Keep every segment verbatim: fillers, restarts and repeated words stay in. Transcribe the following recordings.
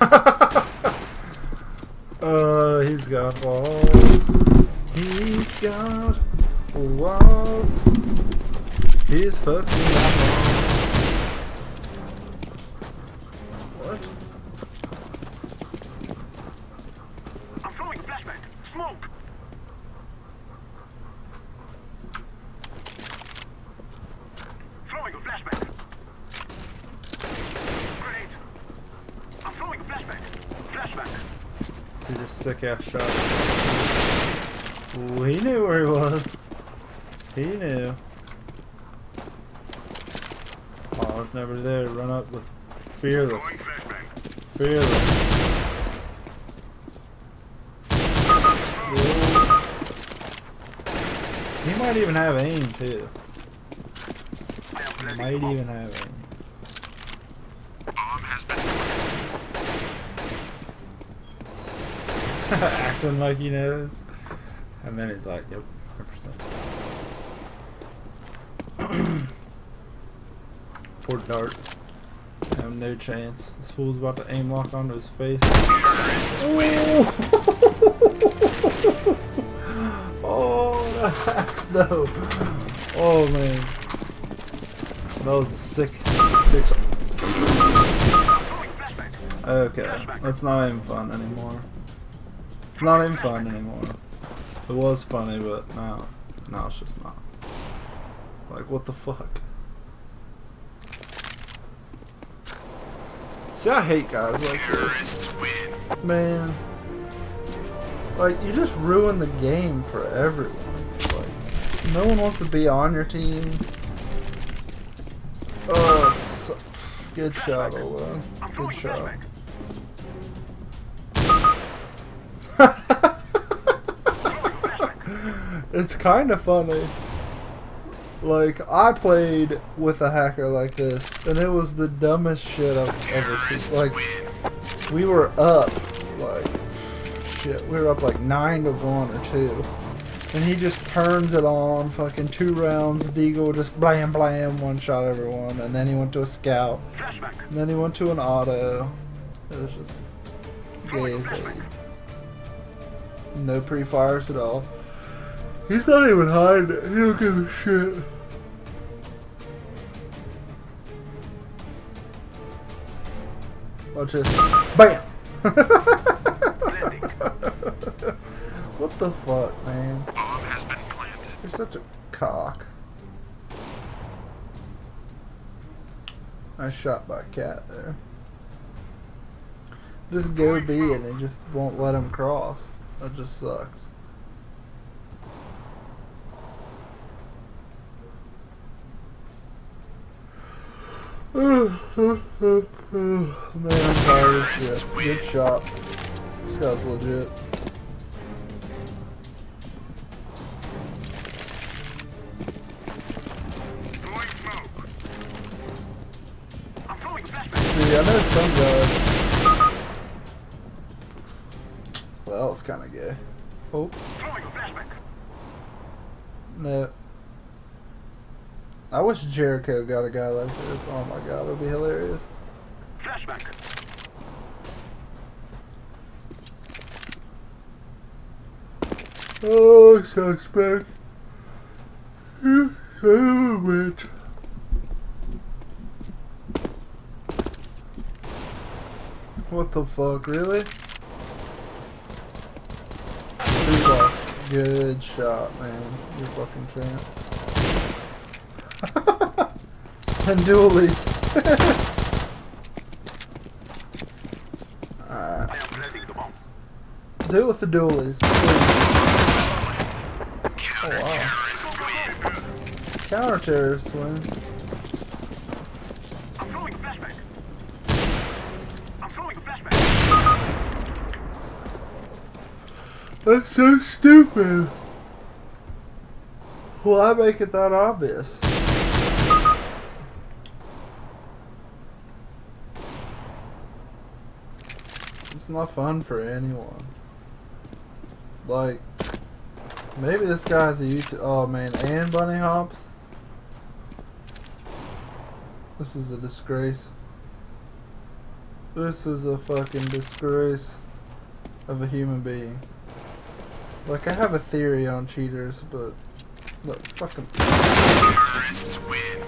uh, he's got walls. He's got walls. He's fucking what? I'm throwing flashbang. Smoke. Throwing a flashbang. Grenade. I'm throwing a flashbang. Flashbang. See this sick ass shot. Ooh, he knew where he was. He knew. I was never there. Run up with fearless. Fearless. He might even have aim too. He might even have aim. Acting like he knows. And then he's like, yep, one hundred percent. Poor dart. I have no chance. This fool's about to aim lock onto his face. Oh, that hacks though. Oh man. That was a sick, sick shot. Okay, that's not even fun anymore. It's not even fun anymore. It was funny, but now, now it's just not. Like, what the fuck? See, I hate guys like this. Man. Like, you just ruin the game for everyone. Like, no one wants to be on your team. Oh, it's so good shot, Ola. Good shot. It's kind of funny. Like, I played with a hacker like this, and it was the dumbest shit I've ever seen. Like, we were up, like, shit, we were up like nine to one or two. And he just turns it on, fucking two rounds, Deagle just blam blam, one shot everyone, and then he went to a scout. And then he went to an auto. It was just gay as AIDS. No pre-fires at all. He's not even hiding it. He don't give a shit. Watch this. BAM! What the fuck, man? Bomb has been planted. You're such a cock. Nice shot by Cat there. Just go B and they just won't let him cross. That just sucks. Man, I'm tired of shit. Good shot. This guy's legit. See, I know some guys. Well, that was kind of gay. Oh. No. I wish Jericho got a guy like this. Oh my god, it would be hilarious. Flashback. Oh, suspect. You son of a bitch. What the fuck, really? Three bucks. Good shot, man. You fucking champ. And dualies. Alright. Do it with the dualies. Counter oh, wow. Counter terrorist win. I'm throwing a flashback. I'm throwing a flashback. That's so stupid. Why make it that obvious? It's not fun for anyone. Like, maybe this guy's a YouTube. Oh man, and bunny hops. This is a disgrace. This is a fucking disgrace of a human being. Like, I have a theory on cheaters, but look, fucking terrorists win.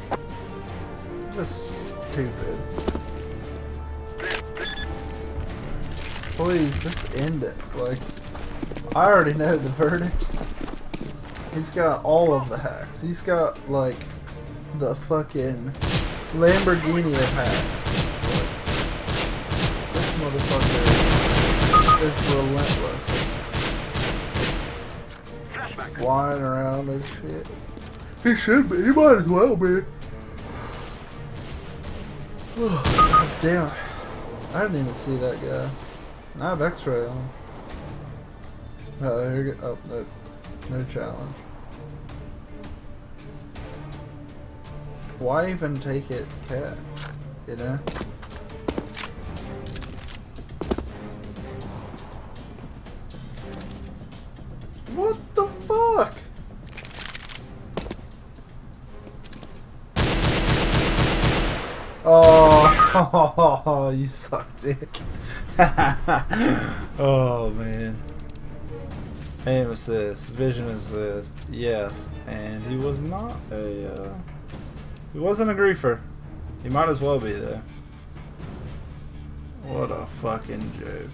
That's stupid. Please, just end it. Like, I already know the verdict. He's got all of the hacks. He's got like the fucking Lamborghini of hacks. Like, this motherfucker is relentless. Flying around and shit. He should be. He might as well be. Damn. I didn't even see that guy. I have x-ray on. Oh, here you go. Oh, no. No challenge. Why even take it, cat? You know? What the fuck? Oh, you suck, dick. Oh, man. Aim assist, vision assist, yes. And he was not a, uh, he wasn't a griefer. He might as well be there. What a fucking joke.